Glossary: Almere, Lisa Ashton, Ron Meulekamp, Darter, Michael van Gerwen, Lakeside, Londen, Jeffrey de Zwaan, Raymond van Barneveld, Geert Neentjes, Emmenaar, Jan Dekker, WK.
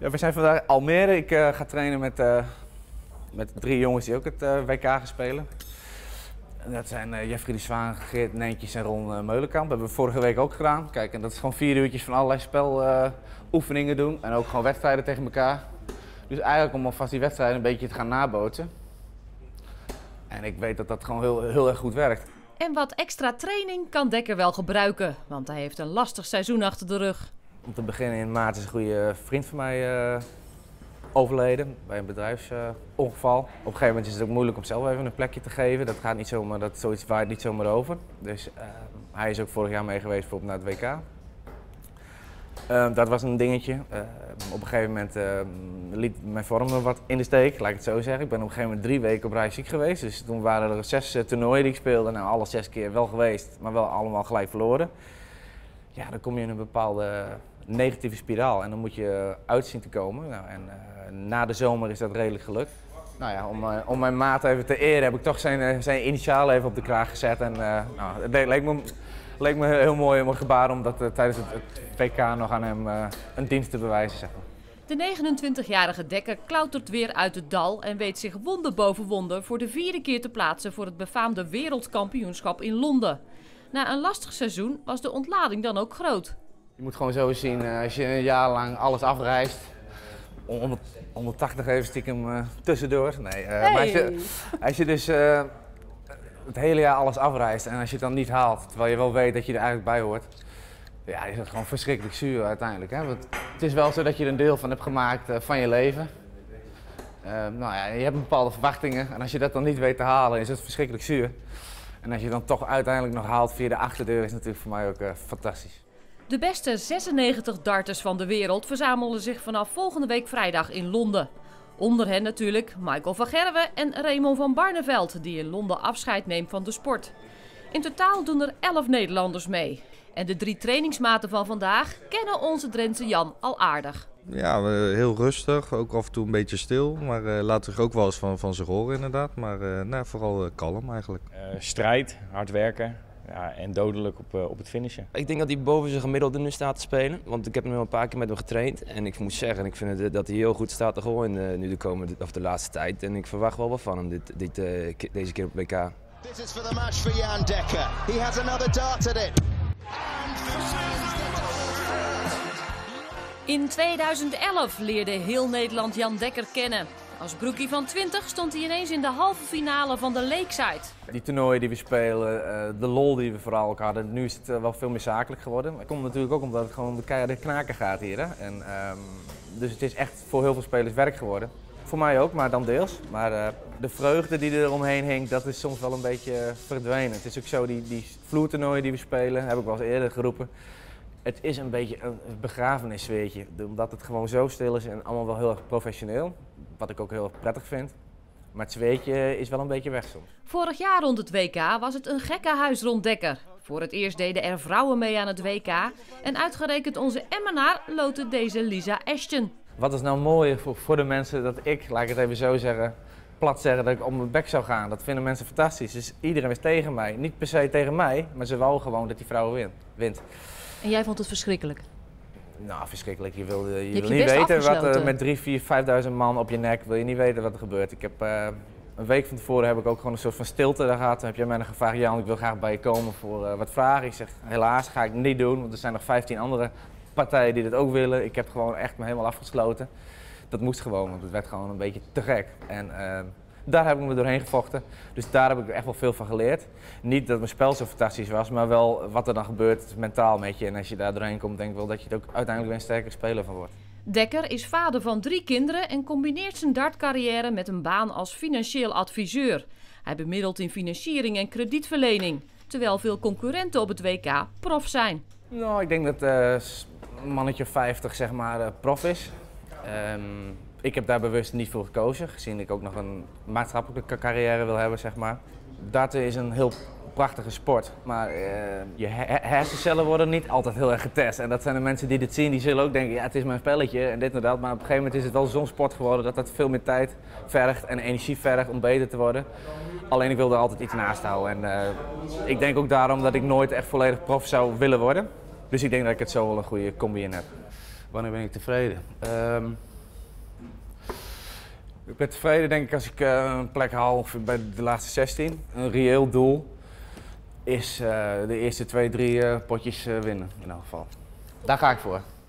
Ja, we zijn vandaag in Almere. Ik ga trainen met drie jongens die ook het WK gaan spelen. En dat zijn Jeffrey de Zwaan, Geert Neentjes en Ron Meulekamp. Dat hebben we vorige week ook gedaan. Kijk, en dat is gewoon 4 uurtjes van allerlei speloefeningen doen. En ook gewoon wedstrijden tegen elkaar. Dus eigenlijk om alvast die wedstrijden een beetje te gaan nabootsen. En ik weet dat dat gewoon heel erg goed werkt. En wat extra training kan Dekker wel gebruiken, want hij heeft een lastig seizoen achter de rug. Om te beginnen in maart is een goede vriend van mij overleden bij een bedrijfsongeval. Op een gegeven moment is het ook moeilijk om zelf even een plekje te geven. Dat gaat niet zomaar, dat zoiets waait niet zomaar over. Dus hij is ook vorig jaar mee geweest voor naar het WK. Dat was een dingetje. Op een gegeven moment liet mijn vorm me wat in de steek, laat ik het zo zeggen. Ik ben op een gegeven moment 3 weken op rij ziek geweest. Dus toen waren er 6 toernooien die ik speelde. Nou, alle 6 keer wel geweest, maar wel allemaal gelijk verloren. Ja, dan kom je in een bepaalde negatieve spiraal en dan moet je uit zien te komen. Nou, en na de zomer is dat redelijk gelukt. Nou ja, om mijn maat even te eren heb ik toch zijn initialen even op de kraag gezet. En nou, het leek me heel mooi om een gebaar om dat tijdens het WK nog aan hem een dienst te bewijzen. Zeg maar. De 29-jarige Dekker klautert weer uit het dal en weet zich wonder boven wonder voor de 4e keer te plaatsen voor het befaamde wereldkampioenschap in Londen. Na een lastig seizoen was de ontlading dan ook groot. Je moet gewoon zo zien, als je een jaar lang alles afreist, 180 even stiekem tussendoor. Nee, hey. Maar als je dus het hele jaar alles afreist en als je het dan niet haalt, terwijl je wel weet dat je er eigenlijk bij hoort, ja, is het gewoon verschrikkelijk zuur uiteindelijk. Hè? Want het is wel zo dat je er een deel van hebt gemaakt van je leven. Nou ja, je hebt bepaalde verwachtingen en als je dat dan niet weet te halen, is het verschrikkelijk zuur. En als je dan toch uiteindelijk nog haalt via de achterdeur, is het natuurlijk voor mij ook fantastisch. De beste 96 darters van de wereld verzamelen zich vanaf volgende week vrijdag in Londen. Onder hen natuurlijk Michael van Gerwen en Raymond van Barneveld, die in Londen afscheid neemt van de sport. In totaal doen er 11 Nederlanders mee. En de 3 trainingsmaten van vandaag kennen onze Drentse Jan al aardig. Ja, heel rustig, ook af en toe een beetje stil, maar laat zich ook wel eens van zich horen inderdaad. Maar nou, vooral kalm eigenlijk. Strijd, hard werken, ja, en dodelijk op het finishen. Ik denk dat hij boven zijn gemiddelde nu staat te spelen, want ik heb hem al een paar keer met hem getraind. En ik moet zeggen, ik vind dat hij heel goed staat te gooien nu de laatste tijd. En ik verwacht wel wat van hem deze keer op WK. Dit is voor de match voor Jan Dekker. Hij heeft another dart at it. In 2011 leerde heel Nederland Jan Dekker kennen. Als broekie van 20 stond hij ineens in de halve finale van de Lakeside. Die toernooien die we spelen, de lol die we vooral ook hadden, nu is het wel veel meer zakelijk geworden. Dat komt natuurlijk ook omdat het gewoon de keiharde knaken gaat hier. Hè? En, dus het is echt voor heel veel spelers werk geworden. Voor mij ook, maar dan deels. Maar de vreugde die er omheen hing, dat is soms wel een beetje verdwenen. Het is ook zo, die vloertoernooien die we spelen, heb ik wel eens eerder geroepen. Het is een beetje een begrafenissfeertje, omdat het gewoon zo stil is en allemaal wel heel erg professioneel. Wat ik ook heel erg prettig vind. Maar het zweetje is wel een beetje weg soms. Vorig jaar rond het WK was het een gekkenhuis rond Dekker. Voor het eerst deden er vrouwen mee aan het WK. En uitgerekend onze Emmenaar lootte deze Lisa Ashton. Wat is nou mooier voor de mensen dat ik, laat ik het even zo zeggen, plat zeggen dat ik op mijn bek zou gaan. Dat vinden mensen fantastisch. Dus iedereen was tegen mij. Niet per se tegen mij, maar ze wou gewoon dat die vrouwen wint. En jij vond het verschrikkelijk? Nou, verschrikkelijk. Je wil niet weten wat er met 3.000, 4.000, 5.000 man op je nek, wil je niet weten wat er gebeurt. Ik heb, een week van tevoren heb ik ook gewoon een soort van stilte daar gehad. Dan heb jij mij gevraagd, Jan, ik wil graag bij je komen voor wat vragen. Ik zeg, helaas ga ik niet doen, want er zijn nog 15 andere partijen die dat ook willen. Ik heb gewoon echt me helemaal afgesloten. Dat moest gewoon, want het werd gewoon een beetje te gek. En, daar heb ik me doorheen gevochten, dus daar heb ik echt wel veel van geleerd. Niet dat mijn spel zo fantastisch was, maar wel wat er dan gebeurt mentaal met je. En als je daar doorheen komt, denk ik wel dat je er ook uiteindelijk weer een sterker speler van wordt. Dekker is vader van 3 kinderen en combineert zijn dartcarrière met een baan als financieel adviseur. Hij bemiddelt in financiering en kredietverlening, terwijl veel concurrenten op het WK prof zijn. Nou, ik denk dat een mannetje 50 zeg maar prof is. Ik heb daar bewust niet voor gekozen, gezien ik ook nog een maatschappelijke carrière wil hebben, zeg maar. Darten is een heel prachtige sport, maar je hersencellen worden niet altijd heel erg getest. En dat zijn de mensen die dit zien, die zullen ook denken, ja, het is mijn spelletje en dit en dat. Maar op een gegeven moment is het wel zo'n sport geworden dat dat veel meer tijd vergt en energie vergt om beter te worden. Alleen ik wil er altijd iets naast houden. En ik denk ook daarom dat ik nooit echt volledig prof zou willen worden. Dus ik denk dat ik het zo wel een goede combi in heb. Wanneer ben ik tevreden? Ik ben tevreden denk ik als ik een plek haal bij de laatste 16. Een reëel doel is de eerste 2-3 potjes winnen in elk geval. Daar ga ik voor.